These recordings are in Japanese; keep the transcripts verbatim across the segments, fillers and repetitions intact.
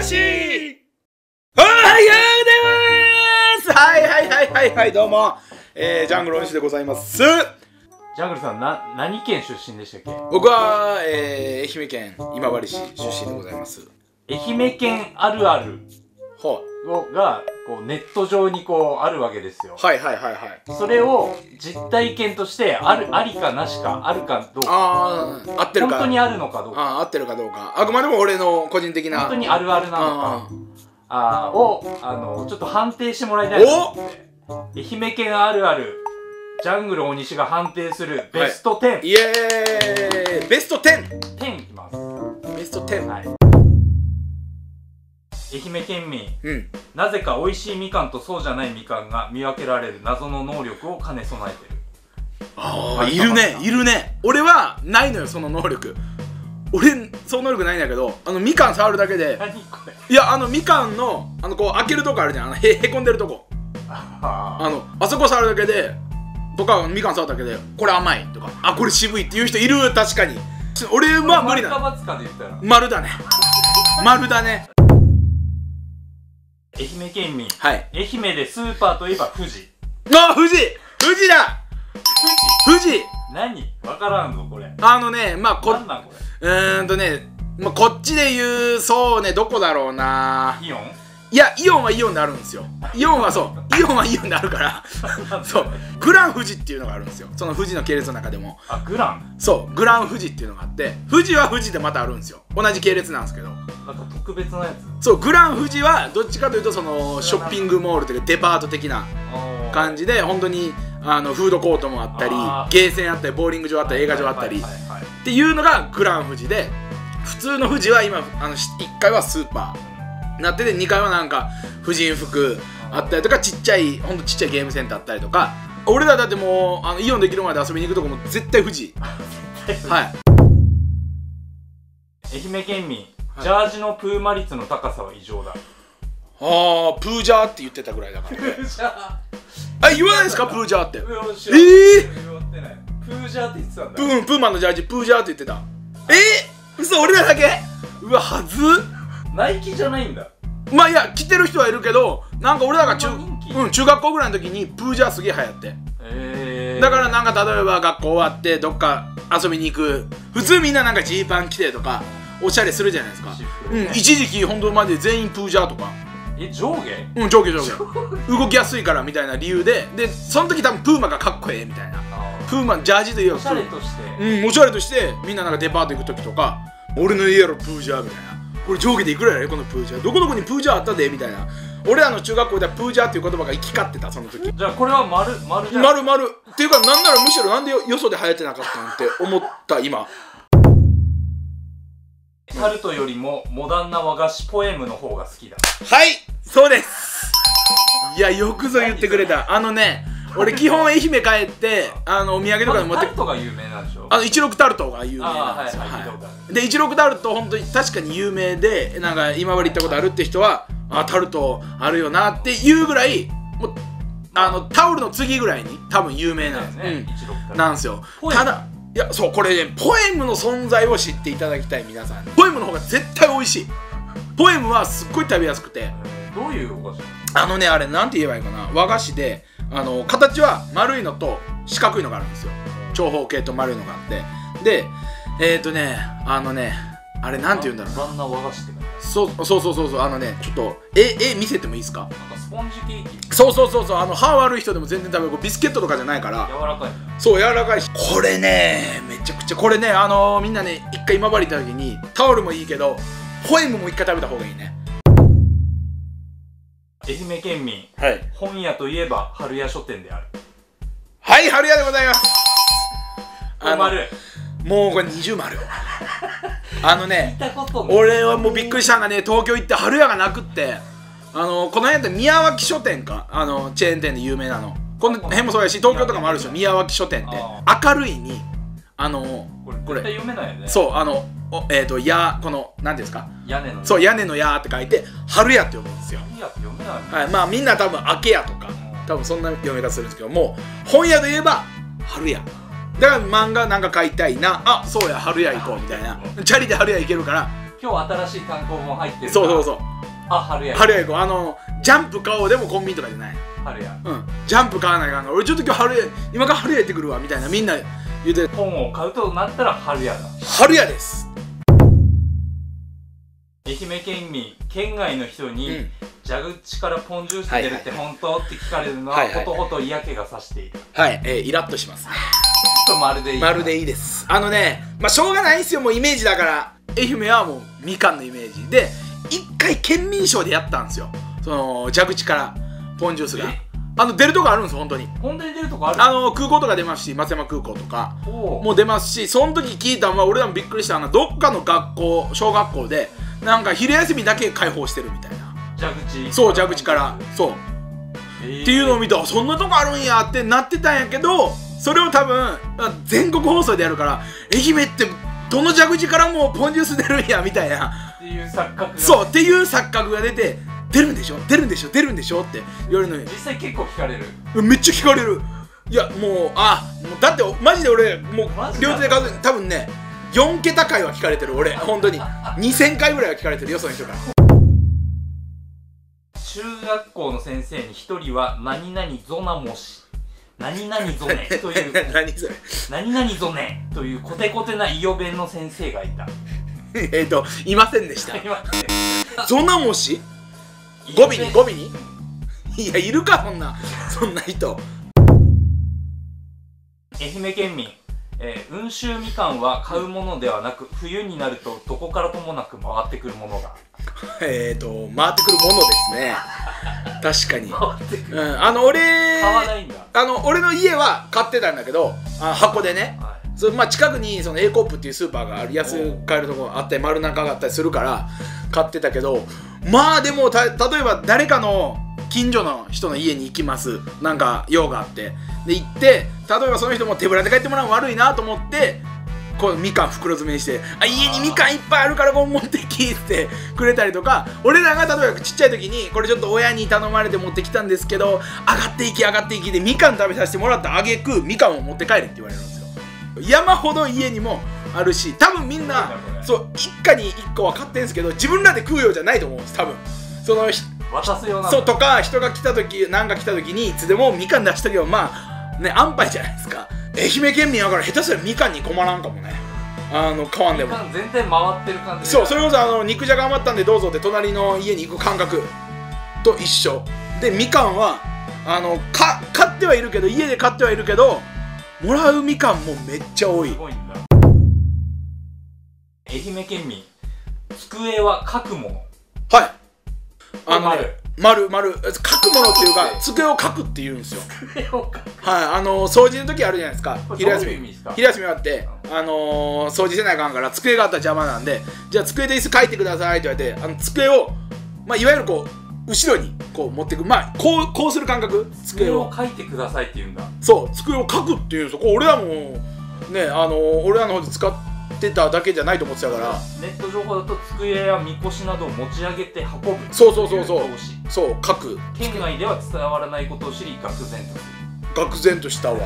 ラシーおはようございます。はいはいはいはいはい、どうも、えー、ジャングル大西でございます。ジャングルさん、な何県出身でしたっけ？僕は、えー、愛媛県今治市出身でございます。愛媛県あるあるがこうネット上にこうあるわけですよ。はいはいはいはい。それを実体験としてある、ありかなしか、あるかどうか、ああ合ってるか、本当にあるのかどうか、ああ合ってるかどうか、あくまでも俺の個人的な本当にあるあるなのかあをあのちょっと判定してもらいたいと思って愛媛県あるあるジャングル大西が判定するベストテン、イエーイ、ベストテンテンいきます。ベストテン、はい。愛媛県民、うん、なぜか美味しいみかんとそうじゃないみかんが見分けられる謎の能力を兼ね備えてる。ああいるねいるね。俺はないのよその能力。俺その能力ないんだけど、あのみかん触るだけで、何これ、いやあのみかんのあのこう開けるとこあるじゃん、あのへへこんでるとこ、 あ, あのあそこ触るだけでとか、みかん触るだけでこれ甘いとか、あこれ渋いっていう人いる。確かに俺は無理だ。丸か×かで言ったら丸だね丸だね。愛媛県民、はい、愛媛でスーパーといえば富士。あ、富士富士だ富士何分からんぞこれ。あのね、まあこなんなんこれ、うーんとね、まあ、こっちで言う、そうね、どこだろうな。イオン、いや、イオンはイオンであるんですよ。イオンはそうイオンはイオンであるからそう、グラン富士っていうのがあるんですよ。その富士の系列の中でも、あ、グラン、そう、グラン富士っていうのがあって、富士は富士でまたあるんですよ。同じ系列なんですけど、なんか特別なやつ。そう、グラン富士はどっちかというとそのショッピングモールというかデパート的な感じで、本当にあのフードコートもあったり、ゲーセンあったり、ボーリング場あったり、映画場あったりっていうのがグラン富士で、普通の富士は今あのいっかいはスーパーなってて、にかいはなんか婦人服あったりとか、ちっちゃいほんとちっちゃいゲームセンターあったりとか。俺らだってもうあのイオンできるまで遊びに行くとこも絶対富士はい。愛媛県民、ジャージのプーマ率の高さは異常だ。ああ、プージャーって言ってたぐらいだから。プージャー、あ、言わないですか、プージャーって。ええ、プージャーって言ってたんだ。うん、プーマンのジャージプージャーって言ってた。え、嘘、俺らだけ。うわ、はず。ナイキじゃないんだ。まあいや、着てる人はいるけど、なんか俺らが中学校ぐらいの時にプージャーすげえ流行って、だからなんか例えば学校終わってどっか遊びに行く、普通みんななんかジーパン着てとかおしゃれするじゃないですか。うん、一時期本当まで全員プージャーとか。え、上下？うん、上下上下。動きやすいからみたいな理由で、でその時多分プーマがかっこええみたいな。プーマジャージといえばおしゃれとして。うん、おしゃれとしてみんななんかデパート行く時とか、俺の家やろプージャーみたいな。これ上下でいくらやねこのプージャー。どこどこにプージャーあったでみたいな。俺らの中学校ではプージャーっていう言葉が行き交ってたその時。じゃあこれは丸丸じゃん。丸丸っていうか、なんならむしろなんでよそで流行ってなかったなんて思った今。タルトよりもモダンな和菓子ポエムの方が好きだ。はい、そうです。いや、よくぞ言ってくれた。あのね、俺基本愛媛帰ってあのお土産とかで持って、タルトが有名なんでしょ。あの一六タルトが有名なんですよ。で一六タルト本当に確かに有名で、なんか今治行ったことあるって人は、あ、タルトあるよなっていうぐらい、もうあのタオルの次ぐらいに多分有名なんですね。なんですよ。ただ、いや、そう、これね、ポエムの存在を知っていただきたい皆さん。ポエムの方が絶対美味しい。ポエムはすっごい食べやすくて。どういうお菓子？あのね、あれなんて言えばいいかな、和菓子で、あの形は丸いのと四角いのがあるんですよ。長方形と丸いのがあって、で、えっとね、あのね、あれなんて言うんだろう。モダンな和菓子ってか。そうそうそうそうそう、あのね、ちょっと絵絵見せてもいいですか？なんかスポンジケーキ。そうそうそうそう、あの歯悪い人でも全然食べる。これビスケットとかじゃないから。柔らかい。そう、柔らかいし。これね、めちゃくちゃ、これね、あのー、みんなね、一回今治行った時にタオルもいいけど、ポエムも一回食べた方がいいね。愛媛県民、はい、本屋といえば春屋書店である。はい、春屋でございます。あの、もうこれ二重丸。あのね、俺はもうびっくりしたんがね、東京行って春屋がなくって、あのこの辺だって宮脇書店か、あのチェーン店で有名なの、この辺もそうやし、東京とかもあるでしょ、宮脇書店って。明るいに、あのこれ読めないよね。そう、あのえっと「や」、この何ですか、屋根の、そう、屋根の「や」って書いて春屋って読むんですよ。春屋って読めない。はい、まあみんな多分明け屋とか多分そんな読み方するんですけど、もう本屋といえば春屋だから、漫画なんか買いたいな、あ、そうや、春屋行こうみたいな、チャリで春屋行けるから今日新しい単行本入ってる。そうそうそう。あ、春や。春や行こう。あのジャンプ買おうでもコンビニとかじゃない。春や。うん。ジャンプ買わないから、俺ちょっと今日春や、今から春や行ってくるわみたいなみんな言って。本を買うとなったら春やだ。春やです。愛媛県民、県外の人に、うん、蛇口からポンジュース出るって本当って聞かれるのはほとほと嫌気がさしている。はい、えー、イラッとします。ちょっとまるでいい。まるでいいです。あのね、まあしょうがないですよ、もうイメージだから。愛媛はもうみかんのイメージで、一回県民賞でやったんですよ。その蛇口からポンジュースが。あの出るとこあるんですよ、本当に。本当に出るとこある。あの空港とか出ますし、松山空港とかも出ますし、その時聞いたのは俺らもびっくりしたのは、どっかの学校、小学校で。なんか昼休みだけ開放してるみたいな蛇口、そう蛇口からそう、えー、っていうのを見たらそんなとこあるんやってなってたんやけど、それを多分全国放送でやるから愛媛ってどの蛇口からもポンジュース出るんやみたいなっていう錯覚が、そうっていう錯覚が出て、出るんでしょ出るんでしょ出るんでしょって言われるのに、実際結構聞かれる、めっちゃ聞かれる。いやもうあだってマジで俺もう両手で数えて多分ねよんけた回は聞かれてる、俺本当ににせんかいぐらいは聞かれてるよ、その人から。中学校の先生に一人は何々ぞなもし何々ぞねという何それ何々ぞねというコテコテな伊予弁の先生がいた。えっといませんでした。ぞなもし語尾に語尾にいやいるかそんなそんな人。愛媛県民、えー、温州みかんは買うものではなく、冬になるとどこからともなく回ってくるものがえっと回ってくるものですね。確かに、うん、あの俺買わないんだ。あの俺の家は買ってたんだけど、あ箱でね、はい、そまあ、近くにその A コップっていうスーパーがある、安く買えるところあったり丸中があったりするから買ってたけど、まあでもた例えば誰かの近所の人の家に行きます、なんか用があってで行って、例えばその人も手ぶらで帰ってもらうの悪いなと思ってこうみかん袋詰めにして「あ家にみかんいっぱいあるからこう持ってき」ってくれたりとか、俺らが例えばちっちゃい時にこれちょっと親に頼まれて持ってきたんですけど「上がっていき上がっていき」でみかん食べさせてもらったあげくみかんを持って帰れって言われるんですよ。山ほど家にもあるし、多分みんなそう一家に一個は買ってんですけど、自分らで食うようじゃないと思うんです、多分。その渡すようなそうとか、人が来た時何か来た時にいつでもみかん出しとけばまあね安牌じゃないですか。愛媛県民だから下手したらみかんに困らんかもね。あの買わんでもみかん全然回ってる感じ。そう、それこそあの肉じゃが余ったんでどうぞって隣の家に行く感覚と一緒で、みかんはあのか買ってはいるけど、家で買ってはいるけどもらうみかんもめっちゃ多い。すごいんだ。愛媛県民、机は書くもの。はい、あのね、丸丸書くものっていうか机を書くっていうんですよ。机を書く、はい、あの掃除の時あるじゃないですか、昼休み。昼休みがあって、あのー、掃除せないかんから机があったら邪魔なんで、じゃあ机で椅子書いてくださいって言われて、あの机を、まあ、いわゆるこう後ろにこう持ってく、まあこうこうする感覚、机を書いてくださいっていうんだ。そう机を書くっていうんですよ。こう俺らもね、あのー、俺らの方で使ってってただけじゃないと思ってたから、ネット情報だと机やみこしなどを持ち上げて運ぶ、そうそうそうそうそう書く。県外では伝わらないことを知り愕然とする。愕然としたわ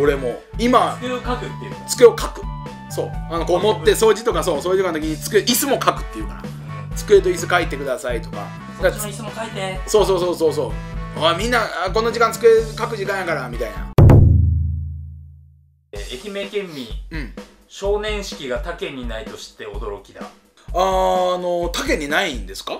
俺も。今机を書くっていう、机を書く、そうあのこう持って掃除とか、そう掃除とかの時に机、椅子も書くっていうから、机と椅子書いてくださいとか、そっちの椅子も書いて、そうそうそうそうそう、あみんなこの時間机書く時間やからみたいな。愛媛県民、うん、少年式が他県にないと知って驚きだ。あー、あの他県にないんですか？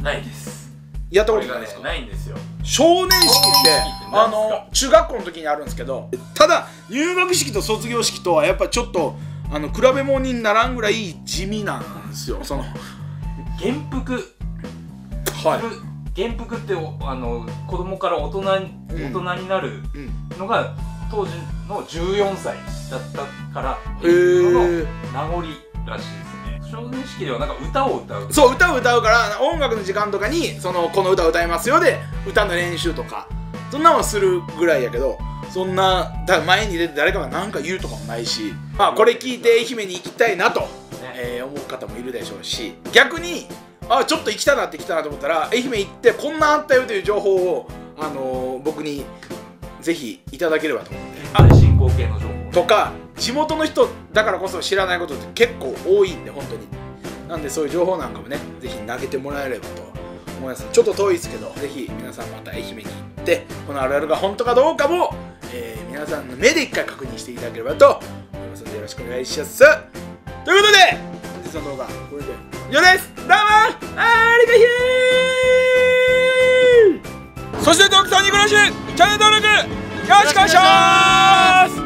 ないです。やったことないですか？ないんですよ。少年式ってあの中学校の時にあるんですけど、ただ入学式と卒業式とはやっぱちょっとあの比べ物にならんぐらい地味なんですよ。その元服、はい、元服ってあの子供から大人、うん、大人になるのが、うんうん、当時のじゅうよんさいだったからその名残らしいですね。少年式ではなんか歌を歌う、そう歌を歌うから、音楽の時間とかにそのこの歌を歌いますよで歌の練習とかそんなのはするぐらいやけど、そんなだ前に出て誰かが何か言うとかもないし、まあ、これ聞いて愛媛に行きたいなと、ねえー、思う方もいるでしょうし、逆にあちょっと行きたなってきたなと思ったら愛媛行ってこんなあったよという情報を、あのー、僕にぜひいただければと思って、最新興系の情報とか地元の人だからこそ知らないことって結構多いんで、本当になんでそういう情報なんかもね、ぜひ投げてもらえればと思います。ちょっと遠いですけど、ぜひ皆さんまた愛媛に行ってこのあるあるが本当かどうかも、えー、皆さんの目で一回確認していただければと思いますのでよろしくお願いします。ということで本日の動画これで以上です。どうもありがとう。そしてトークさんにご覧しチャンネル登録よろしくお願いします。